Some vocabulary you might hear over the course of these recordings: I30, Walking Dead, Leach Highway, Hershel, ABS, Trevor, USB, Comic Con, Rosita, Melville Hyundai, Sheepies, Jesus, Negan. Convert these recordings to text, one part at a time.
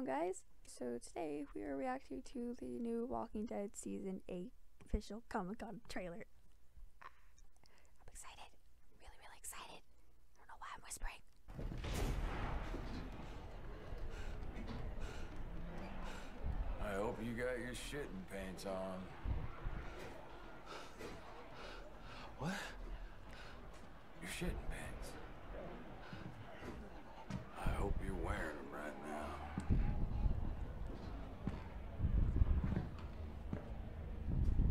on, guys! So today we are reacting to the new Walking Dead Season 8 official Comic Con trailer. I'm excited. I'm really, really excited. I don't know why I'm whispering. I hope you got your shitting pants on. What? Your shitting pants. I hope you're wearing them right now.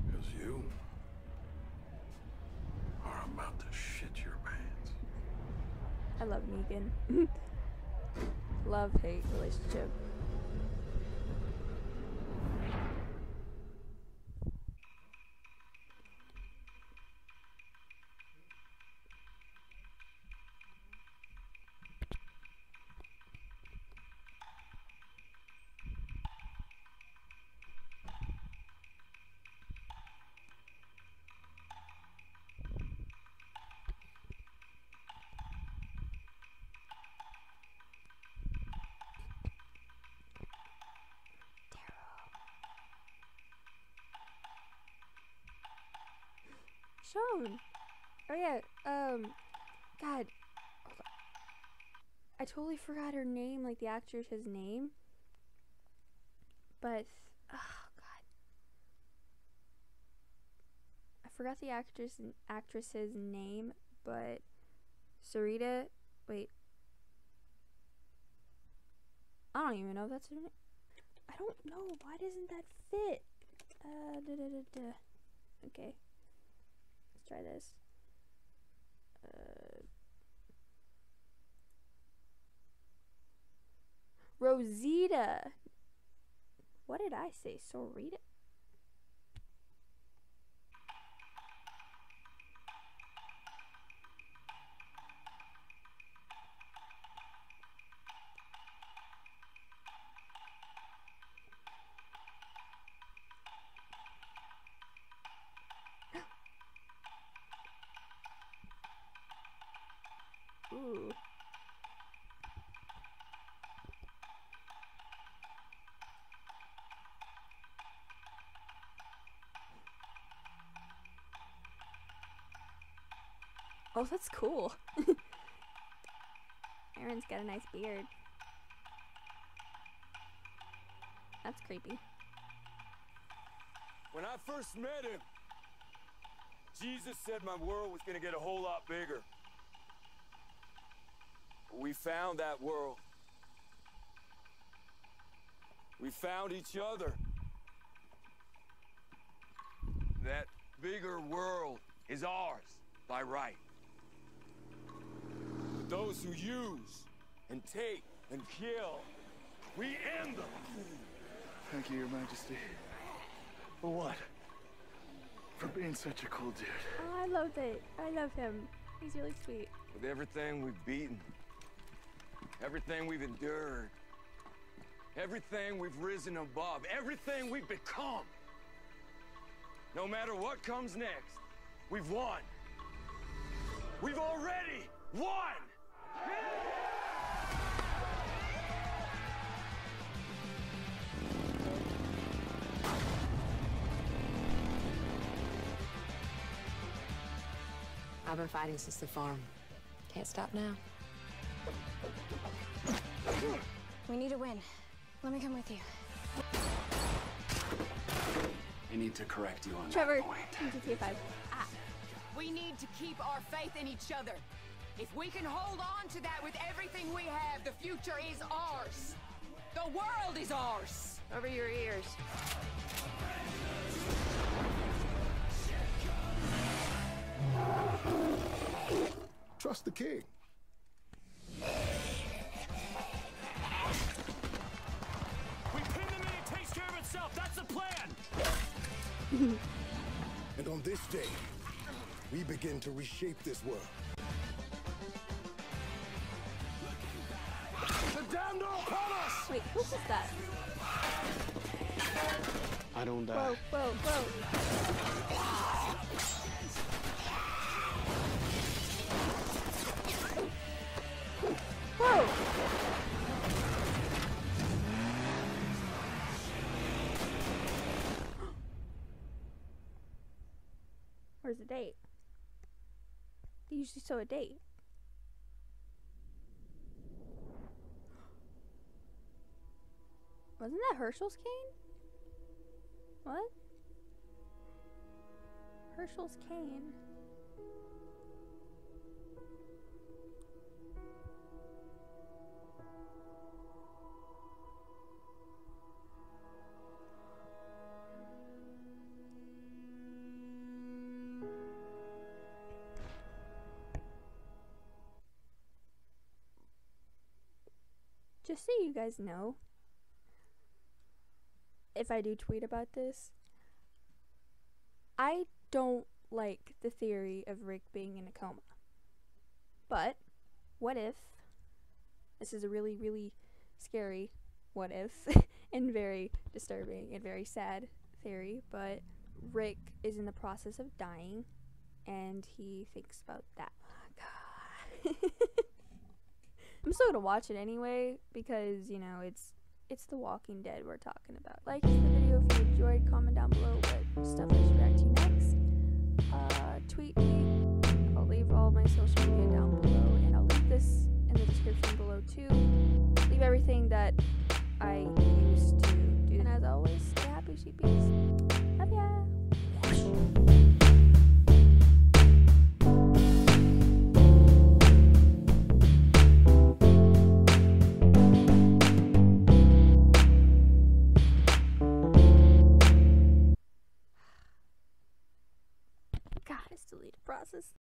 Because you are about to shit your pants. I love Negan. Love-hate relationship. Shown. Oh yeah, God, hold on. I totally forgot her name, like the actor's his name, but, oh God, I forgot the actress's name, but Sarita, wait, I don't even know if that's her name. I don't know, why doesn't that fit? Okay. Try this. Rosita. What did I say? Sorita. Ooh. Oh, that's cool. Aaron's got a nice beard. That's creepy. When I first met him, Jesus said my world was gonna get a whole lot bigger. We found that world. We found each other. That bigger world is ours by right. But those who use and take and kill, we end them. Thank you, Your Majesty. For what? For being such a cool dude. Oh, I love it. I love him. He's really sweet. With everything we've beaten, everything we've endured, everything we've risen above, everything we've become, no matter what comes next, we've won. We've already won! I've been fighting since the farm. Can't stop now. We need to win. Let me come with you. I need to correct you on Trevor, that point. Trevor, we need to keep our faith in each other. If we can hold on to that with everything we have, the future is ours. The world is ours. Over your ears. Trust the king. That's the plan! And on this day, we begin to reshape this world. The damned are upon us! Wait, who was that? I don't die. Whoa, whoa, whoa! Whoa! date. They usually sew a date. Wasn't that Hershel's cane? What? Hershel's cane. Just so you guys know, if I do tweet about this, I don't like the theory of Rick being in a coma. But what if, this is a really, really scary what if, and very disturbing and very sad theory, but Rick is in the process of dying and he thinks about that. God. I'm still gonna watch it anyway because, you know, it's the Walking Dead we're talking about. Like the video if you enjoyed, comment down below what stuff I should react to next. Tweet me. I'll leave all my social media down below and I'll leave this in the description below too. Leave everything that I used to do. And as always, stay happy, sheepies. Love ya! Delete process.